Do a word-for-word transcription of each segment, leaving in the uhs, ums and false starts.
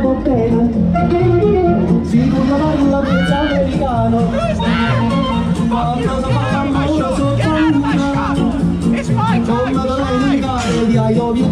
sono pena, sicuro ballo pizza americano, ma cosa fa l'amore sotto l'una, con Madalena in gare di Aidovi.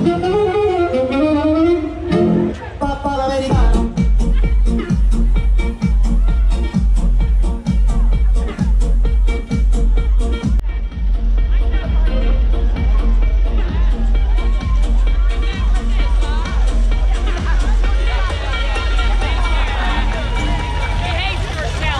Now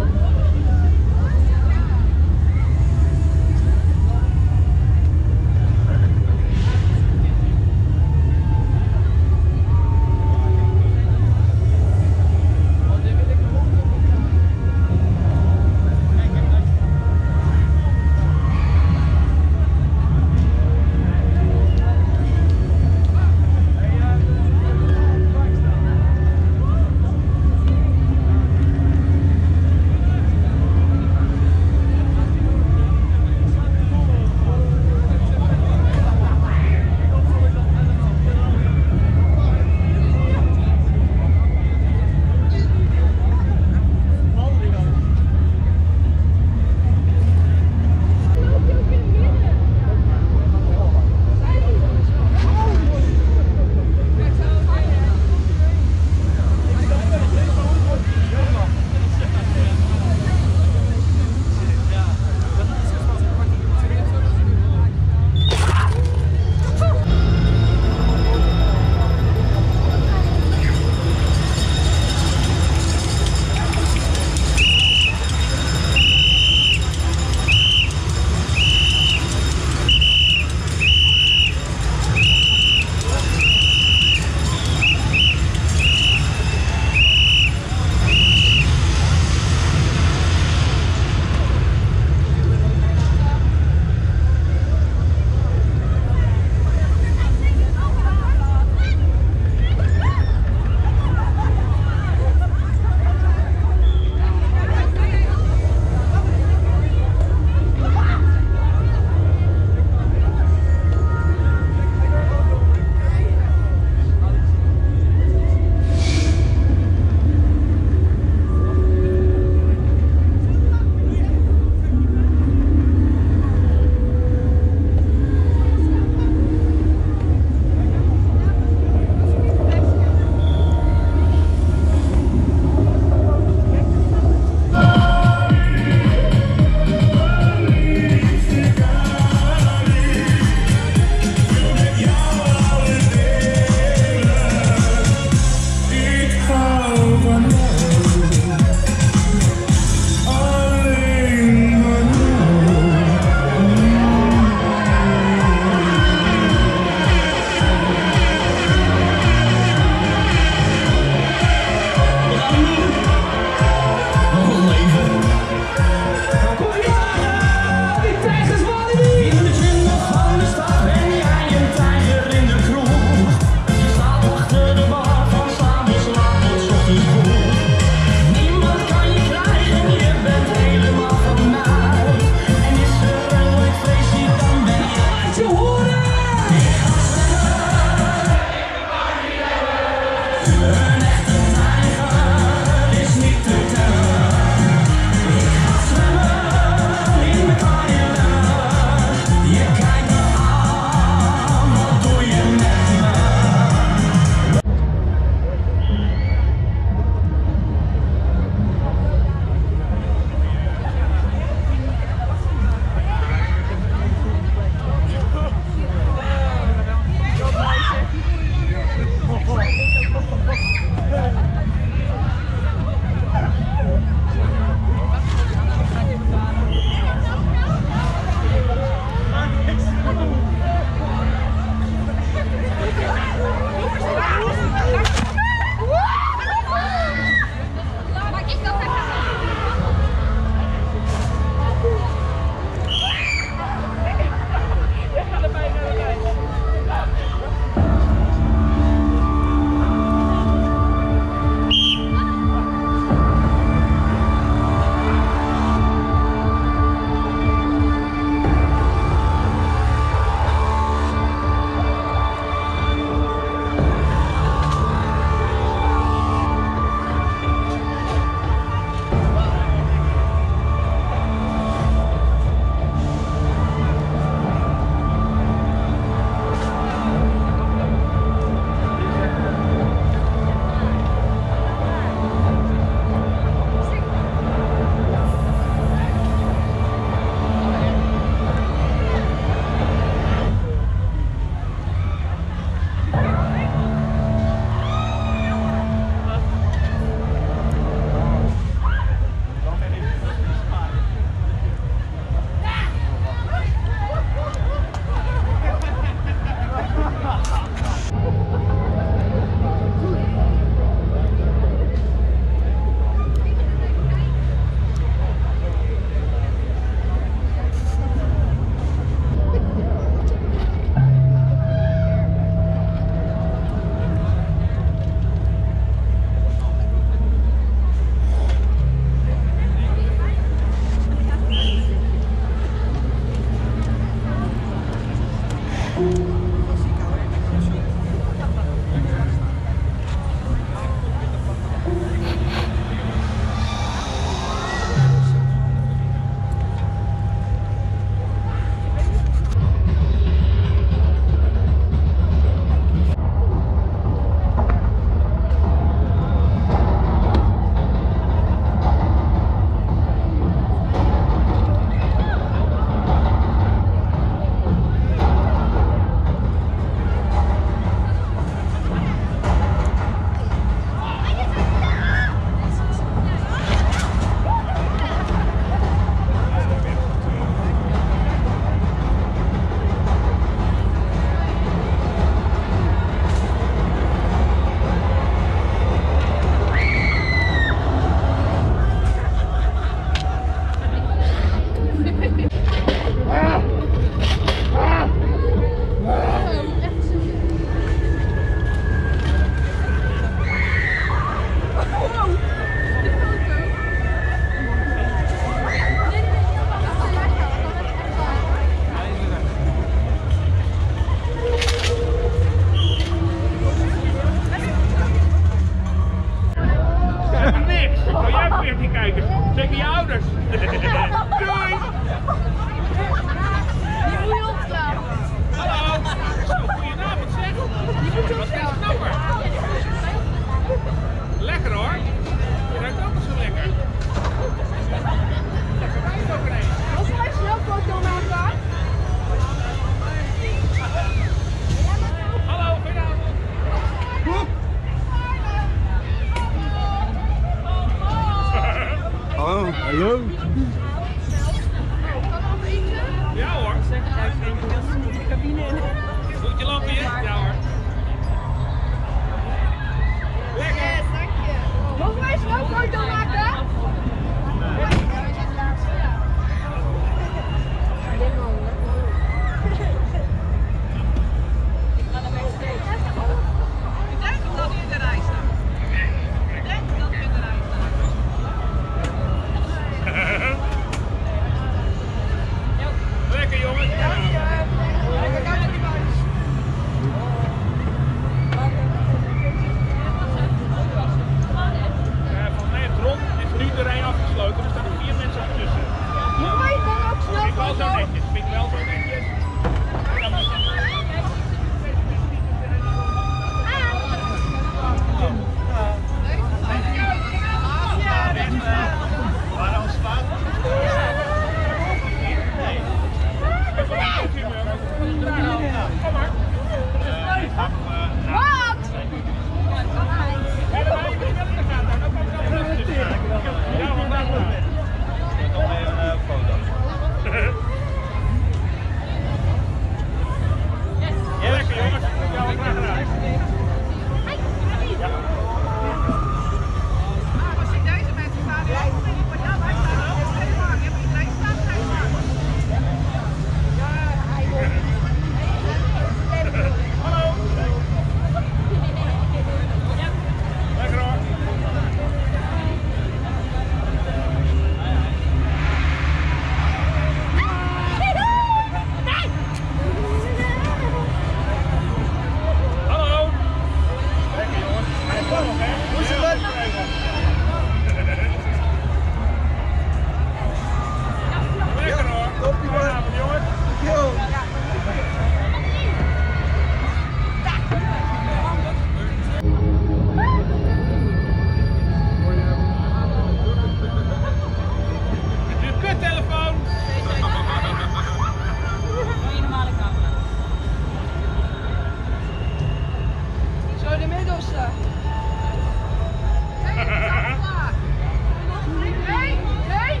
Nee, nee,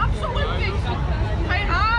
absoluut niks. Geen haar.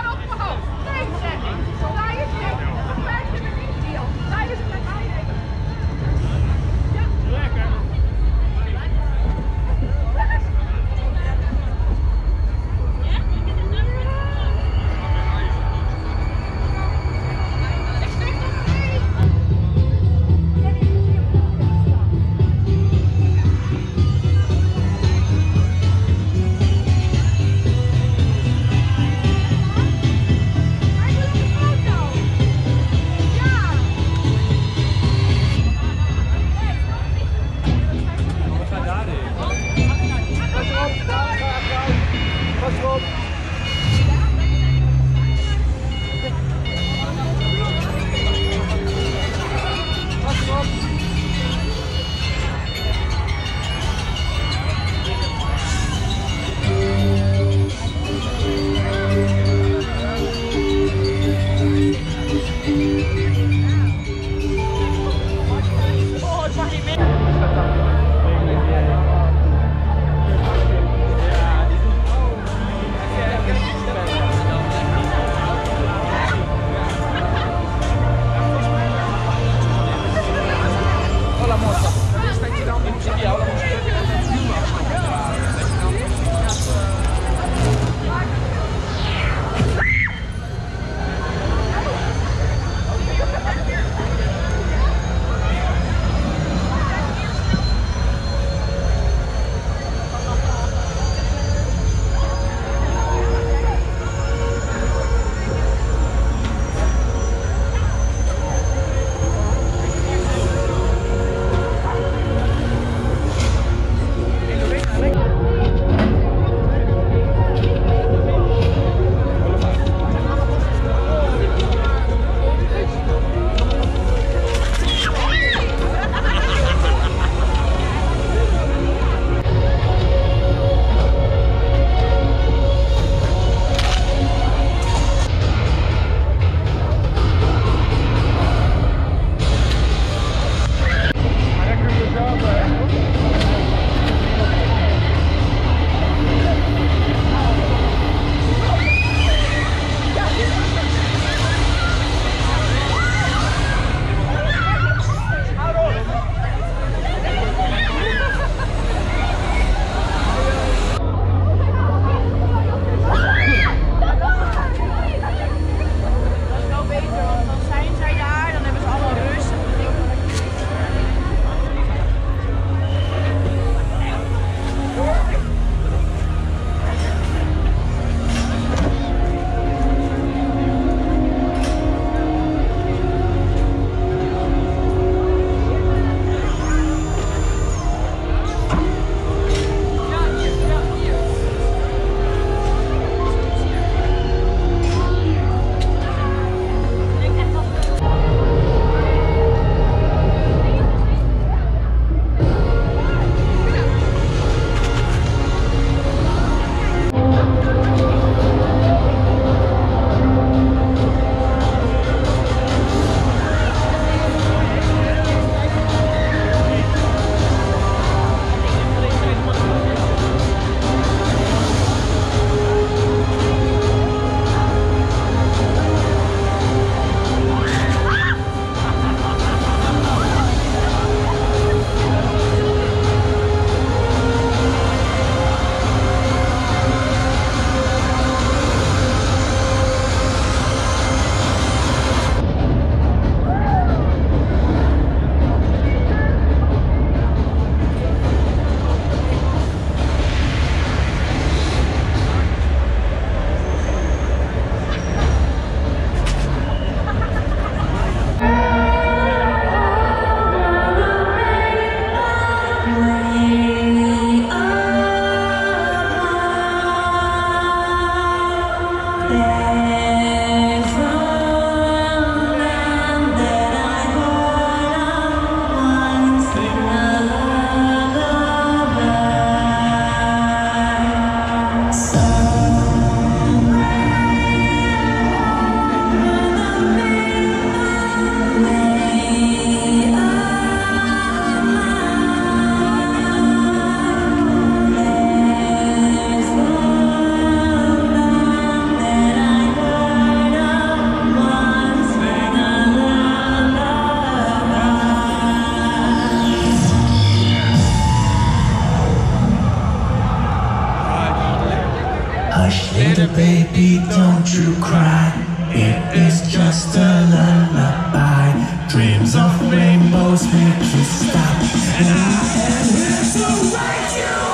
It is just a lullaby. Dreams of rainbows make you stop. And I am here to wake you up. I am here to wake you up.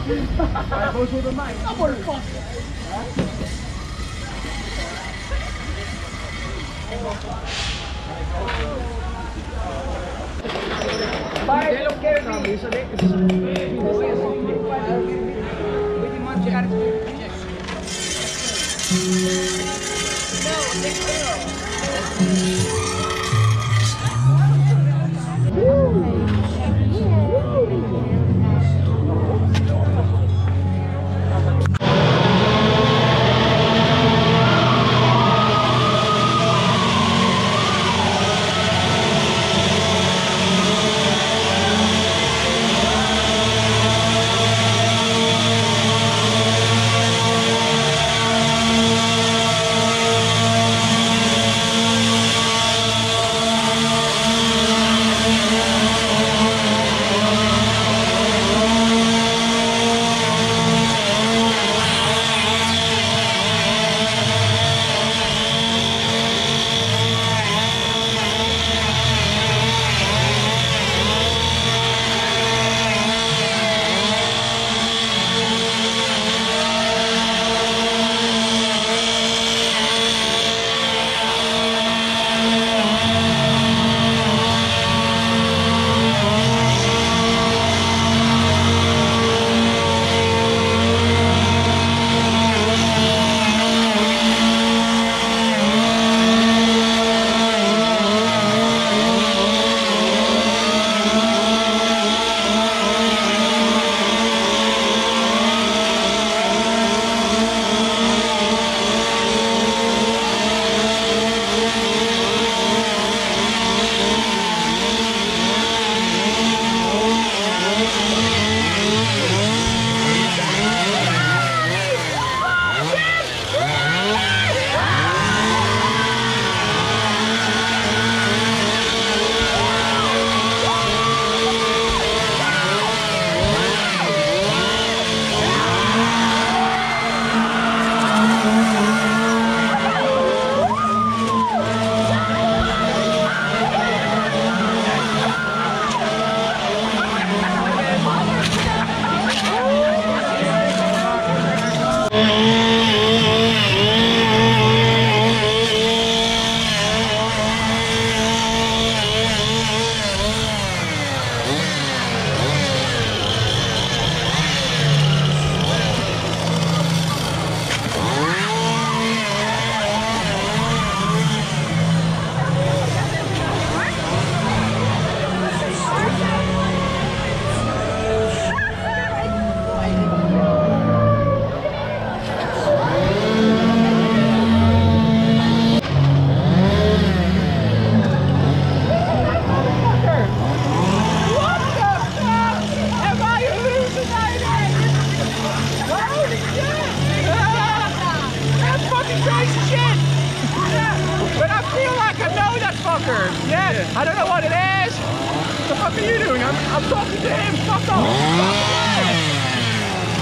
Hij gewoon zo door mij. Dat wordt een pak. Yes. I don't know what it is. What the fuck are you doing? I'm, I'm talking to him. Fuck off.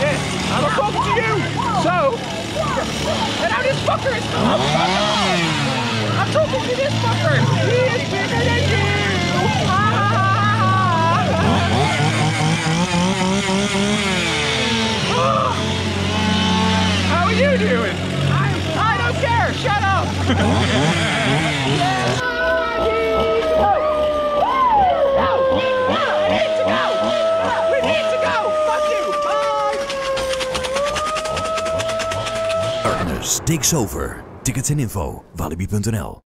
Yes, I'm talking to you. So, and now this fucker is. I'm, I'm talking to this fucker. He is bigger than you. Ah. How are you doing? I, I don't care. Shut up. Yes. Takes over. Tickets en info, walibi punt n l.